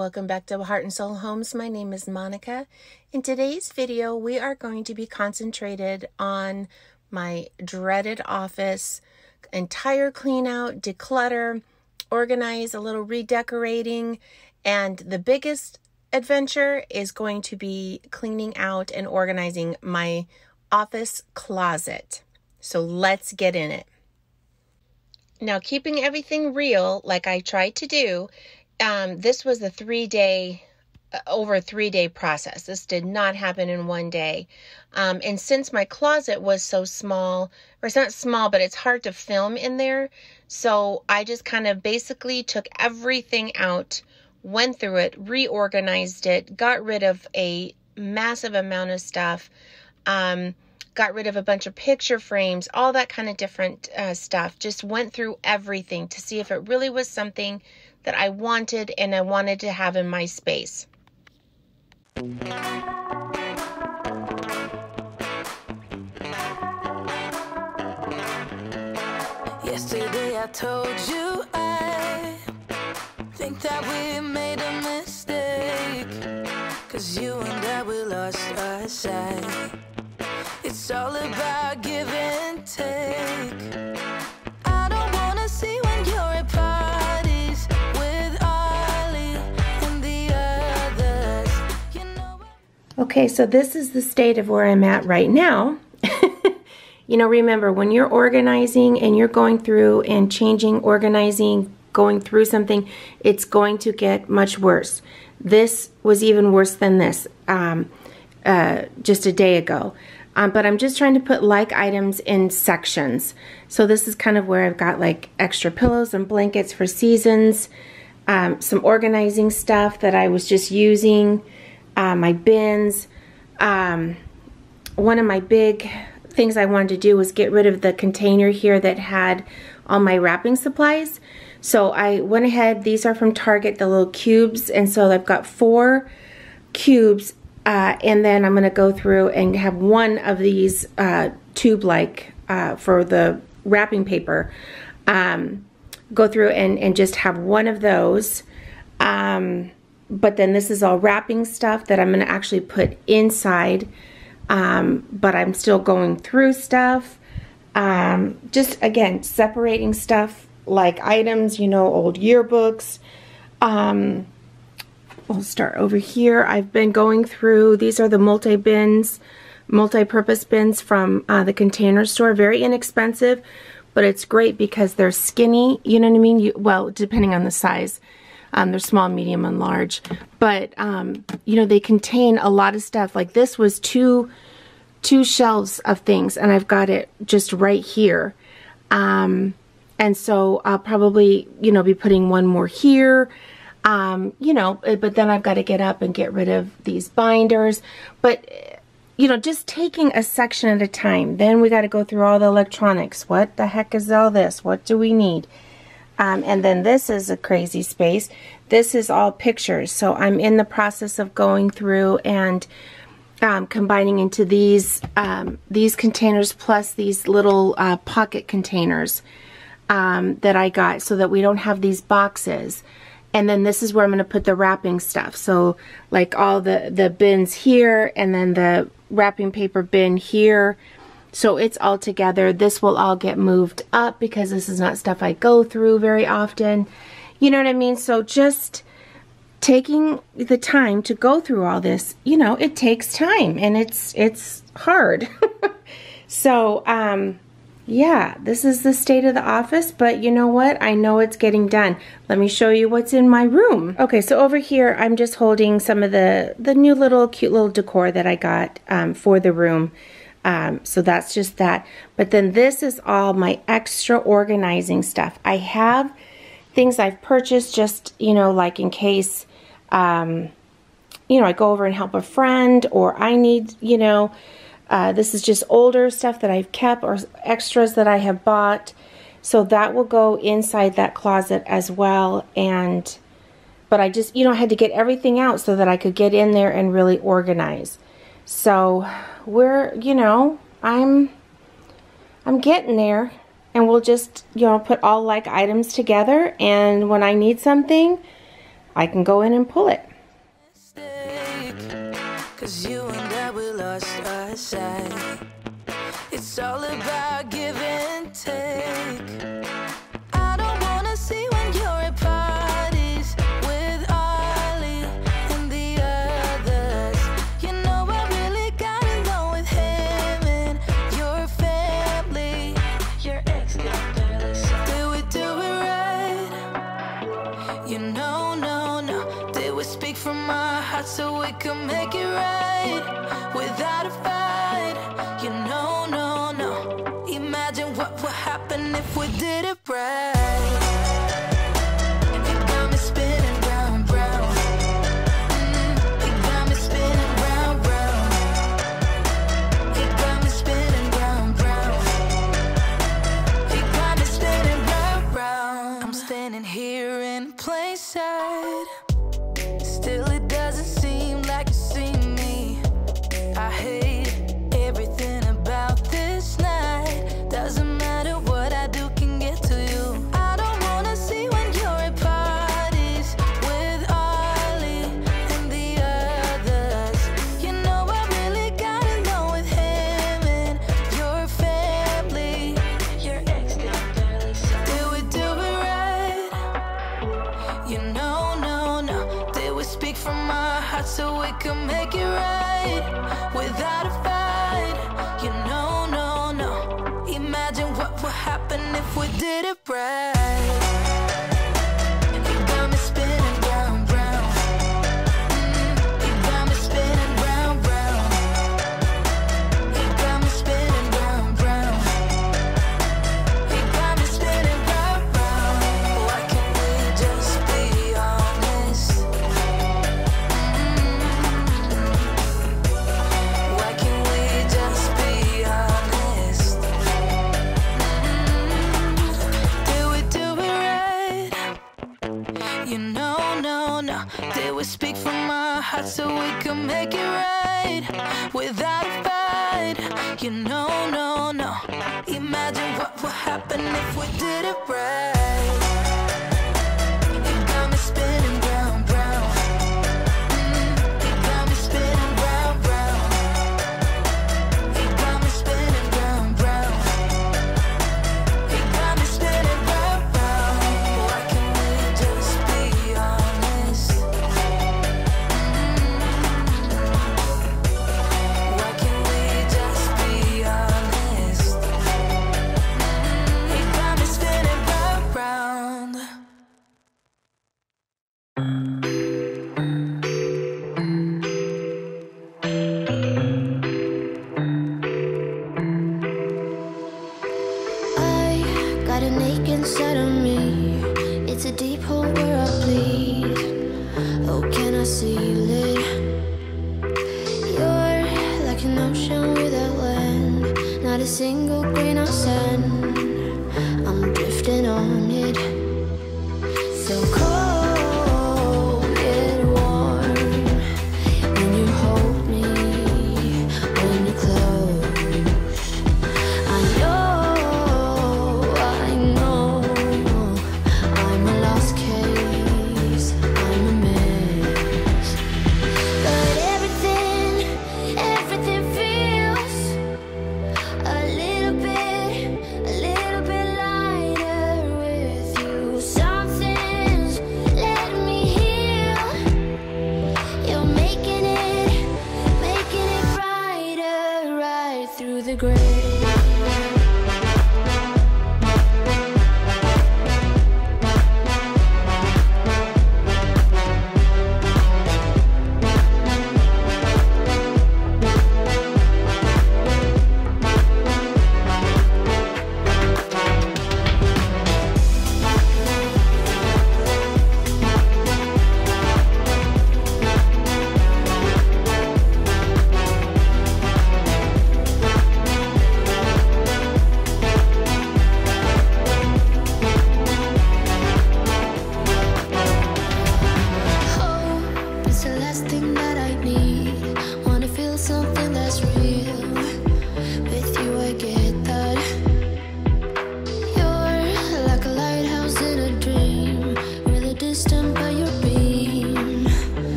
welcome back to Heart and Soul Homes. My name is Monica. In today's video, we are going to be concentrated on my dreaded office, entire clean out, declutter, organize, a little redecorating, and the biggest adventure is going to be cleaning out and organizing my office closet. So let's get in it. Now, keeping everything real, like I tried to do, this was a over a three-day process. This did not happen in one day. And since my closet was so small, or it's not small, but it's hard to film in there. So I just kind of basically took everything out, went through it, reorganized it, got rid of a massive amount of stuff, got rid of a bunch of picture frames, all that kind of different stuff. Just went through everything to see if it really was something that I wanted and I wanted to have in my space. Yesterday I told you I think that we made a mistake, 'cause you and I, we lost our sight. It's all about give and take. I don't wanna see when you're at parties with Ollie and the others. You know. Okay, so this is the state of where I'm at right now. You know, remember, when you're organizing and you're going through and changing, organizing, going through something, it's going to get much worse. This was even worse than this just a day ago. But I'm just trying to put like items in sections. So this is kind of where I've got like extra pillows and blankets for seasons, some organizing stuff that I was just using, my bins. One of my big things I wanted to do was get rid of the container here that had all my wrapping supplies. So I went ahead, these are from Target, the little cubes, and so I've got 4 cubes. And then I'm going to go through and have one of these tube-like for the wrapping paper. Go through and just have one of those. But then this is all wrapping stuff that I'm going to actually put inside. But I'm still going through stuff. Just, again, separating stuff like items, you know, old yearbooks. We'll start over here. I've been going through, these are the multi-purpose bins from the Container Store. Very inexpensive, but it's great because they're skinny, you know what I mean? Well, depending on the size. They're small, medium, and large. But, you know, they contain a lot of stuff. Like this was two shelves of things, and I've got it just right here. And so I'll probably, you know, be putting one more here. You know, but then I've got to get up and get rid of these binders, but you know, just taking a section at a time. Then we got to go through all the electronics. What the heck is all this? What do we need? And then this is a crazy space. This is all pictures. So I'm in the process of going through and combining into these containers plus these little pocket containers that I got so that we don't have these boxes. And then this is where I'm going to put the wrapping stuff. So like all the bins here and then the wrapping paper bin here. So it's all together. This will all get moved up because this is not stuff I go through very often. You know what I mean? So just taking the time to go through all this, you know, it takes time and it's hard. So, yeah, this is the state of the office, but you know what? I know it's getting done. Let me show you what's in my room. Okay, so over here, I'm just holding some of the new little, cute little decor that I got for the room. So that's just that. But then this is all my extra organizing stuff. I have things I've purchased just, you know, like in case, you know, I go over and help a friend or I need, you know, this is just older stuff that I've kept or extras that I have bought. So that will go inside that closet as well. And, but I just, you know, I had to get everything out so that I could get in there and really organize. So we're, you know, I'm getting there, and we'll just, you know, put all like items together. And when I need something, I can go in and pull it. Cause you and I, we lost our sight. It's all about give and take. I don't wanna see when you're at parties with Ollie and the others. You know I really got along with him and your family. Your ex got jealous. Did we right? You know, no. Did we speak from our hearts so we could make it right without a fight? You know. Imagine what would happen if we did it right.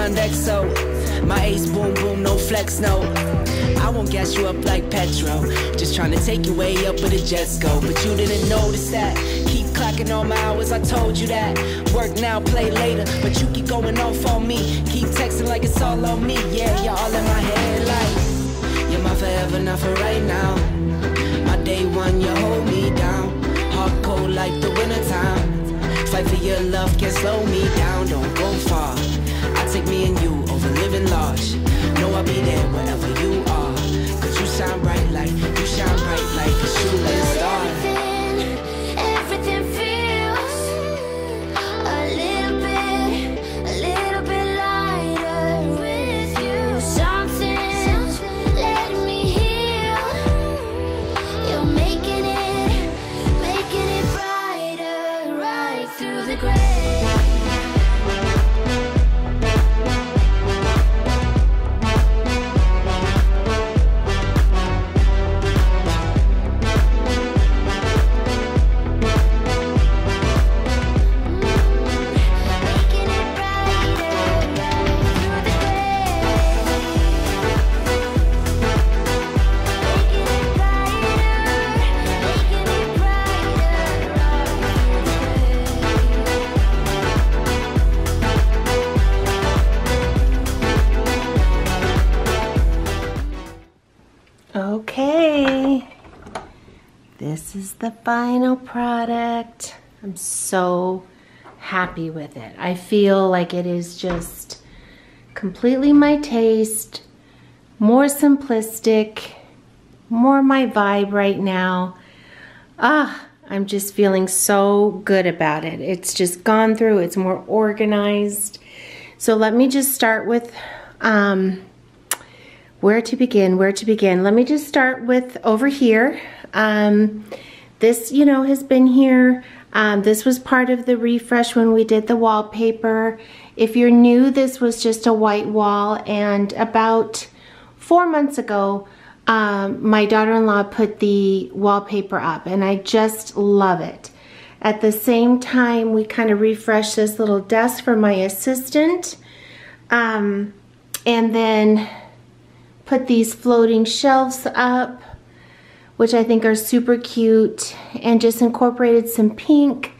Sundexo. My ace boom boom, no flex, no. I won't gas you up like petrol. Just trying to take your way up with the jets go. But you didn't notice that. Keep clocking all my hours, I told you that. Work now, play later. But you keep going off on me. Keep texting like it's all on me. Yeah, you're all in my head like you're my forever, not for right now. My day one, you hold me down. Hard cold like the wintertime. Fight for your love, can't slow me down. Don't go far. I take me and you over living large. Know I'll be there wherever you are. Cause you shine bright like, you shine bright like a shooting star. Everything feels a little bit lighter with you. Something let me heal. You're making it brighter right through the gray. Okay, this is the final product. I'm so happy with it. I feel like it is just completely my taste, more simplistic, more my vibe right now. I'm just feeling so good about it. It's just gone through, it's more organized. So let me just start with where to begin. Let me just start with over here. This, you know, has been here. This was part of the refresh when we did the wallpaper. If you're new, this was just a white wall, and about 4 months ago, my daughter-in-law put the wallpaper up, and I just love it. At the same time, we kind of refreshed this little desk for my assistant, and then put these floating shelves up, which I think are super cute, and just incorporated some pink.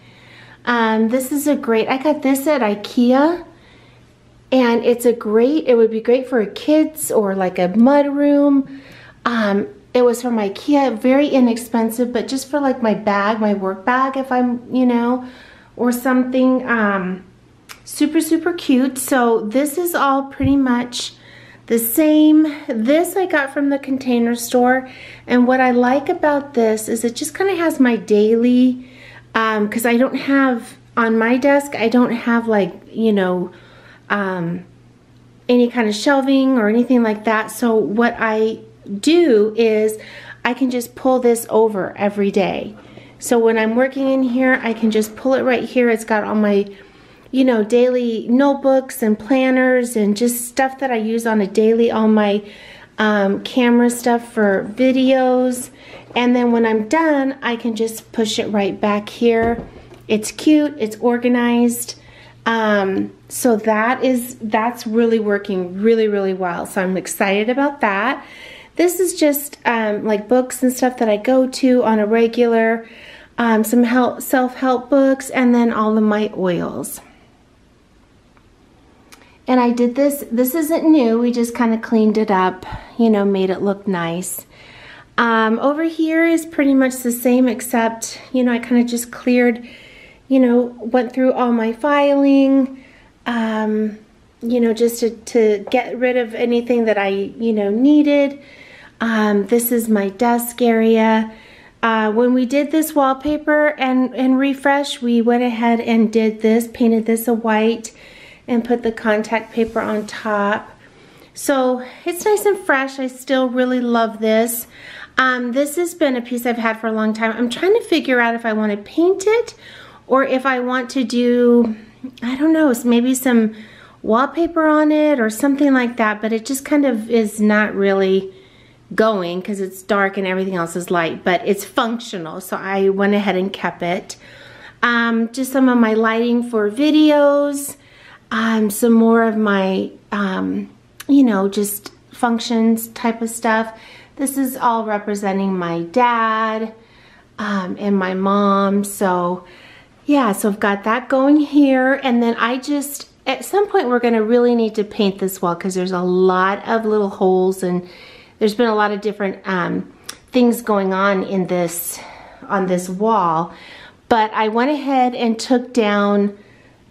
This is a great, I got this at IKEA, and it's a great, it would be great for a kids or like a mud room. It was from IKEA, very inexpensive, but just for like my bag, my work bag, if I'm, you know, or something. Super, super cute. So this is all pretty much the same. This I got from the Container Store, and what I like about this is it just kind of has my daily, because I don't have, on my desk, I don't have like, you know, any kind of shelving or anything like that. So what I do is I can just pull this over every day. So when I'm working in here, I can just pull it right here. It's got all my, you know, daily notebooks and planners and just stuff that I use on a daily, all my camera stuff for videos. And then when I'm done, I can just push it right back here. It's cute, it's organized. So that's really working really, really well. So I'm excited about that. This is just like books and stuff that I go to on a regular, some self-help books, and then all of my oils. And I did this, this isn't new, we just kind of cleaned it up, you know, made it look nice. Over here is pretty much the same, except, you know, I kind of just cleared, you know, went through all my filing, you know, just to get rid of anything that I, you know, needed. This is my desk area. When we did this wallpaper and refresh, we went ahead and did this, painted this a white, and put the contact paper on top. So it's nice and fresh. I still really love this. This has been a piece I've had for a long time. I'm trying to figure out if I want to paint it or if I want to do, I don't know, maybe some wallpaper on it or something like that, but it just kind of is not really going because it's dark and everything else is light, but it's functional, so I went ahead and kept it. Just some of my lighting for videos. Some more of my you know, just functions type of stuff. This is all representing my dad and my mom. So yeah, so I've got that going here. And then I just, at some point we're gonna really need to paint this wall because there's a lot of little holes and there's been a lot of different things going on in this, on this wall. But I went ahead and took down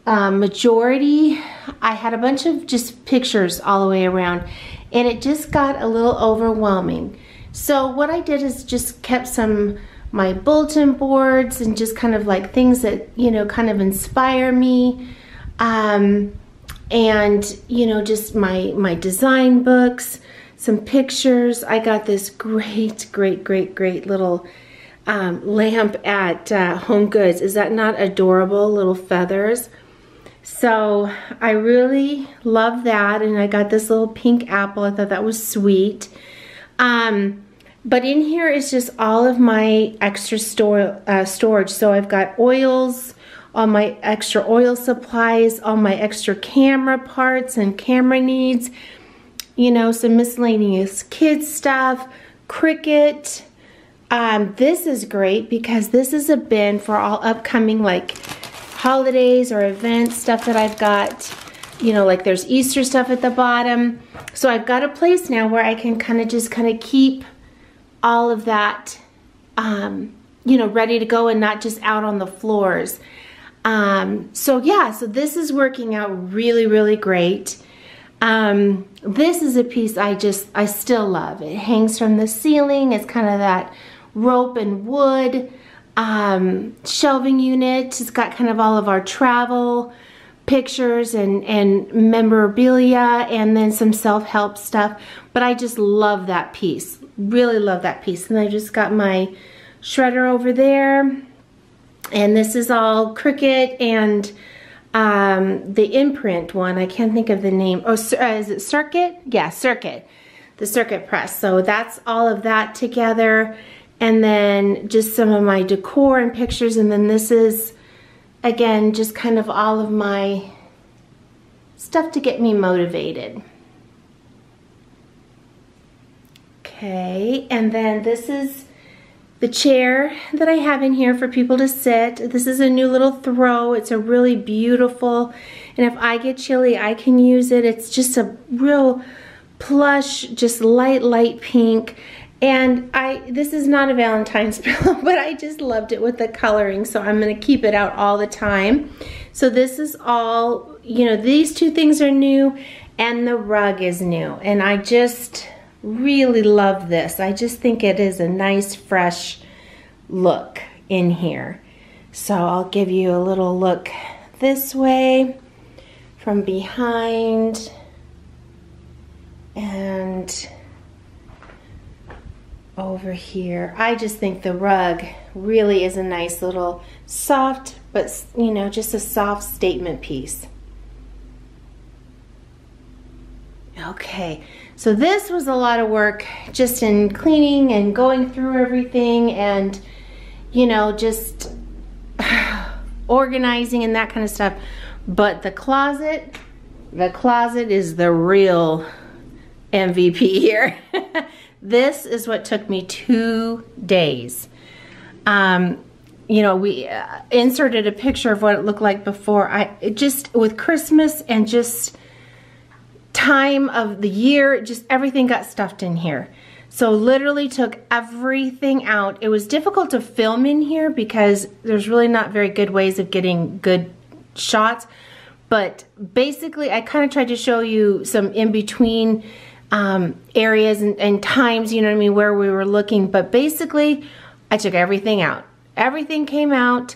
majority. I had a bunch of just pictures all the way around and it just got a little overwhelming. So what I did is just kept some my bulletin boards and just kind of like things that, you know, kind of inspire me. And you know, just my design books, some pictures. I got this great little lamp at Home Goods. Is that not adorable? Little feathers. So I really love that, and I got this little pink apple. I thought that was sweet. But in here is just all of my extra storage. So I've got oils, all my extra oil supplies, all my extra camera parts and camera needs, you know, some miscellaneous kids stuff, Cricut. This is great because this is a bin for all upcoming like holidays or events, stuff that I've got, you know, like there's Easter stuff at the bottom. So I've got a place now where I can kind of just kind of keep all of that, you know, ready to go and not just out on the floors. So yeah, so this is working out really great. This is a piece I still love. It hangs from the ceiling. It's kind of that rope and wood shelving unit. It's got kind of all of our travel pictures and memorabilia and then some self-help stuff. But I just love that piece. Really love that piece. And I just got my shredder over there. And this is all Cricut and the imprint one. I can't think of the name. Oh, is it Circuit? Yeah, Circuit. The Circuit press. So that's all of that together. And then just some of my decor and pictures. And then this is, again, just kind of all of my stuff to get me motivated. Okay, and then this is the chair that I have in here for people to sit. This is a new little throw. It's a really beautiful, and if I get chilly, I can use it. It's just a real plush, just light pink. And this is not a Valentine's pillow, but I just loved it with the coloring, so I'm gonna keep it out all the time. So this is all, you know, these two things are new, and the rug is new, and I just really love this. I just think it is a nice fresh look in here. So I'll give you a little look this way from behind, and over here. I just think the rug really is a nice little soft, but you know, just a soft statement piece. Okay, so this was a lot of work just in cleaning and going through everything and, you know, just organizing and that kind of stuff. But the closet is the real MVP here. This is what took me 2 days. You know, we inserted a picture of what it looked like before. It just, with Christmas and just time of the year, just everything got stuffed in here. So literally took everything out. It was difficult to film in here because there's really not very good ways of getting good shots. But basically, I kind of tried to show you some in-between areas and times, you know what I mean, where we were looking. But basically, I took everything out. Everything came out.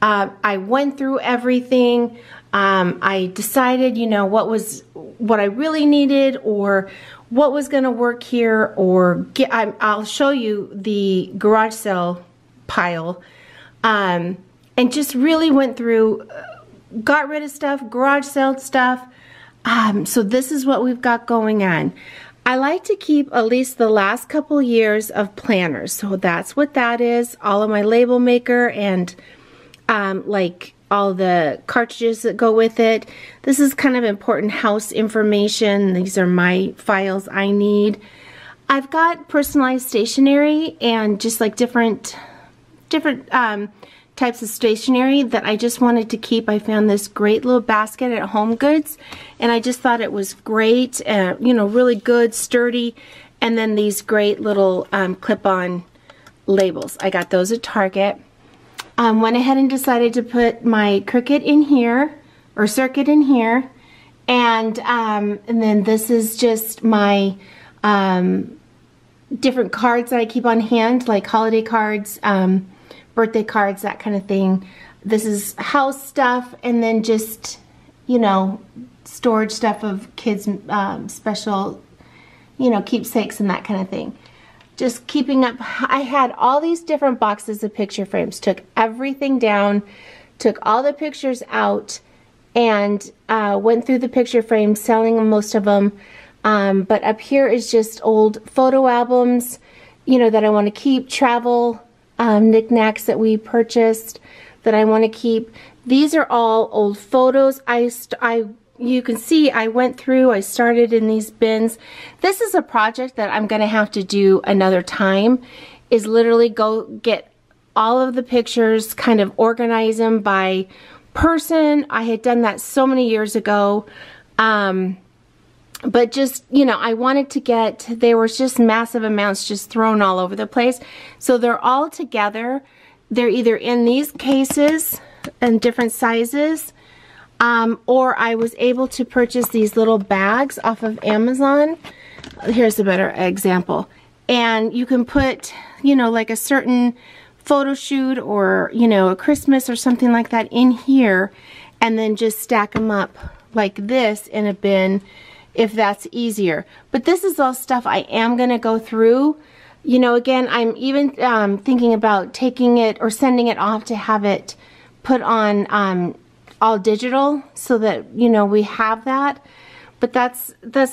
I went through everything. I decided, you know, what I really needed or what was going to work here, or I'll show you the garage sale pile, and just really went through, got rid of stuff, garage sale stuff. So this is what we've got going on. I like to keep at least the last couple years of planners. So that's what that is. All of my label maker and like all the cartridges that go with it. This is kind of important house information. These are my files I need. I've got personalized stationery and just like different types of stationery that I just wanted to keep. I found this great little basket at Home Goods and I just thought it was great, you know, really good, sturdy, and then these great little clip-on labels. I got those at Target. Went ahead and decided to put my Cricut in here, or circuit in here, and then this is just my different cards that I keep on hand, like holiday cards, birthday cards, that kind of thing. This is house stuff, and then just, you know, storage stuff of kids' special, you know, keepsakes and that kind of thing. Just keeping up. I had all these different boxes of picture frames, took everything down, took all the pictures out, and went through the picture frames, selling most of them. But up here is just old photo albums, you know, that I want to keep, travel, knickknacks that we purchased that I want to keep. These are all old photos. You can see I went through, I started in these bins. This is a project that I'm going to have to do another time, is literally go get all of the pictures, kind of organize them by person. I had done that so many years ago. But just, you know, I wanted to get, there was just massive amounts just thrown all over the place. So they're all together. They're either in these cases and different sizes, or I was able to purchase these little bags off of Amazon. Here's a better example. And you can put, you know, like a certain photo shoot or, you know, a Christmas or something like that in here, and then just stack them up like this in a bin, if that's easier. But this is all stuff I am going to go through. You know, again, I'm even thinking about taking it or sending it off to have it put on all digital so that, you know, we have that. But that's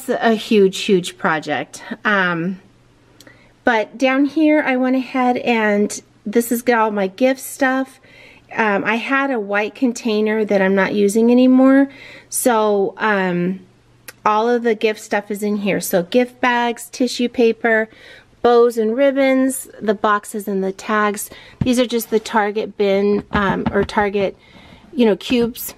a huge, huge project. But down here, I went ahead and this is all my gift stuff. I had a white container that I'm not using anymore. So, all of the gift stuff is in here. So gift bags, tissue paper, bows and ribbons, the boxes and the tags. These are just the Target bin, or Target, you know, cubes.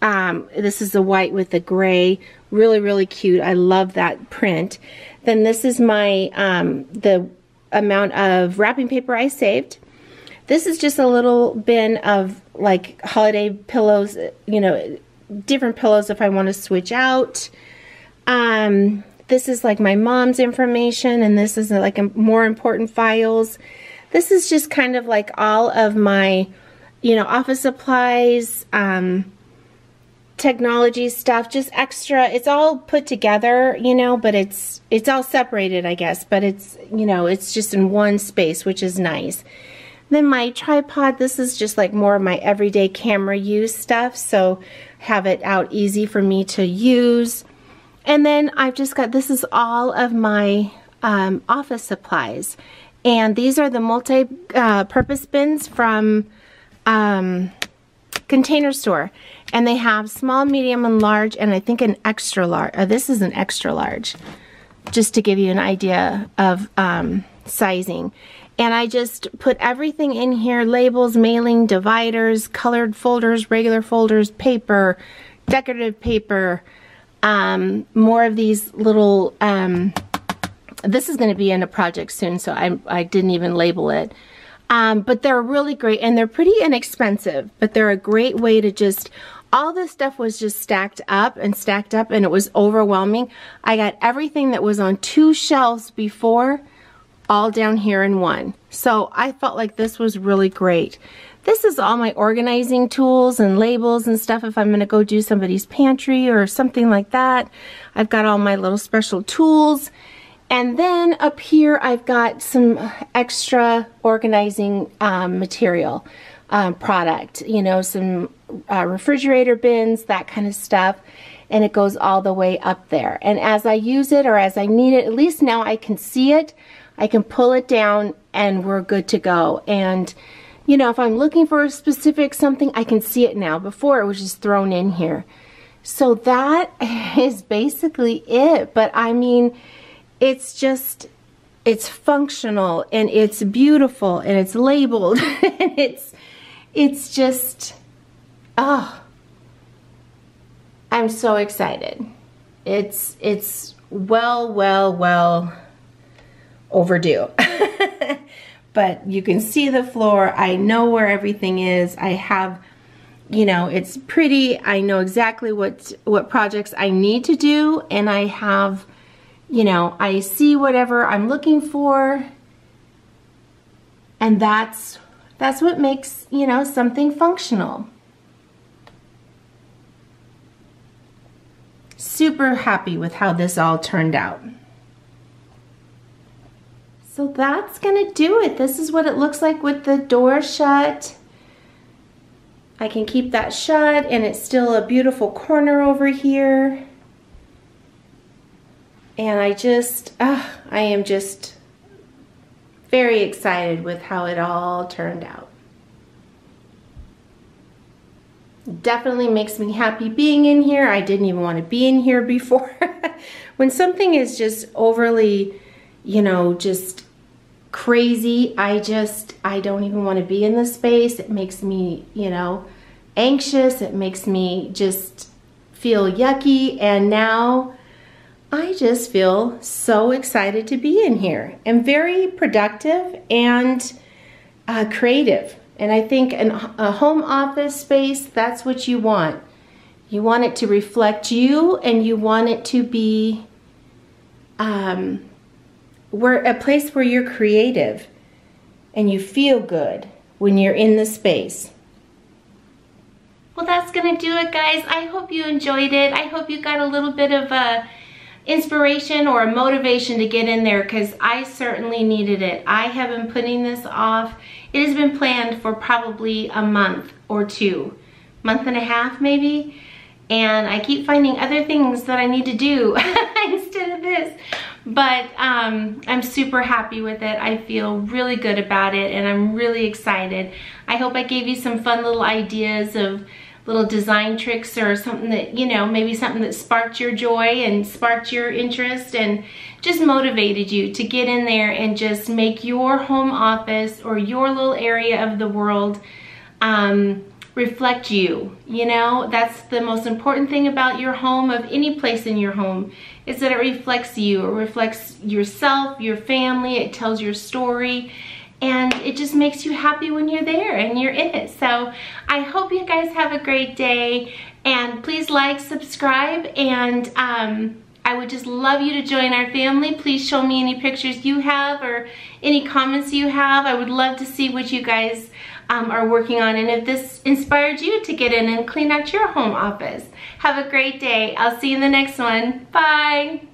This is the white with the gray. Really, really cute. I love that print. Then this is my, the amount of wrapping paper I saved. This is just a little bin of like holiday pillows, you know, different pillows if I want to switch out. This is like my mom's information, and this is like more important files. This is just kind of like all of my, you know, office supplies, technology stuff, just extra. It's all put together, you know, but it's all separated, I guess, but it's, you know, it's just in one space, which is nice. Then my tripod, this is just like more of my everyday camera use stuff, so have it out easy for me to use. And then I've just got, this is all of my office supplies. And these are the multi-purpose bins from Container Store. And they have small, medium, and large, and I think an extra large. This is an extra large, just to give you an idea of sizing. And I just put everything in here, labels, mailing, dividers, colored folders, regular folders, paper, decorative paper, more of these little, this is going to be in a project soon, so I didn't even label it. But they're really great, and they're pretty inexpensive, but they're a great way to just, all this stuff was just stacked up, and it was overwhelming. I got everything that was on two shelves before, all down here in one. So I felt like this was really great. This is all my organizing tools and labels and stuff if I'm going to go do somebody's pantry or something like that. I've got all my little special tools. And then up here I've got some extra organizing material, product, you know, some refrigerator bins, that kind of stuff. And it goes all the way up there. And as I use it or as I need it, at least now I can see it. I can pull it down and we're good to go. And you know, if I'm looking for a specific something, I can see it now. Before, it was just thrown in here. So that is basically it. But I mean, it's just, it's functional and it's beautiful and it's labeled and it's just, oh, I'm so excited. It's well overdue. But you can see the floor. I know where everything is. I have, you know, it's pretty. I know exactly what projects I need to do, and I have, you know, I see whatever I'm looking for. And that's what makes, you know, something functional. Super happy with how this all turned out. So that's gonna do it. This is what it looks like with the door shut. I can keep that shut, and it's still a beautiful corner over here. And I just, I am just very excited with how it all turned out. Definitely makes me happy being in here. I didn't even want to be in here before. When something is just overly, you know, just crazy, I don't even want to be in this space. It makes me, you know, anxious. It makes me just feel yucky. And now I just feel so excited to be in here. I'm very productive and creative. And I think a home office space, that's what you want. You want it to reflect you, and you want it to be a place where you're creative and you feel good when you're in the space. Well, that's gonna do it, guys. I hope you enjoyed it. I hope you got a little bit of a inspiration or a motivation to get in there, because I certainly needed it. I have been putting this off. It has been planned for probably a month or two, month and a half maybe, and I keep finding other things that I need to do instead of this. But I'm super happy with it. I feel really good about it, and I'm really excited. I hope I gave you some fun little ideas of little design tricks, or something that, you know, maybe something that sparked your joy and sparked your interest and just motivated you to get in there and just make your home office or your little area of the world reflect you. You know, that's the most important thing about your home, of any place in your home, is that it reflects you. It reflects yourself, your family, it tells your story. And it just makes you happy when you're there and you're in it. So I hope you guys have a great day, and please like, subscribe, and I would just love you to join our family. Please show me any pictures you have or any comments you have. I would love to see what you guys are working on, and if this inspired you to get in and clean out your home office. Have a great day. I'll see you in the next one. Bye.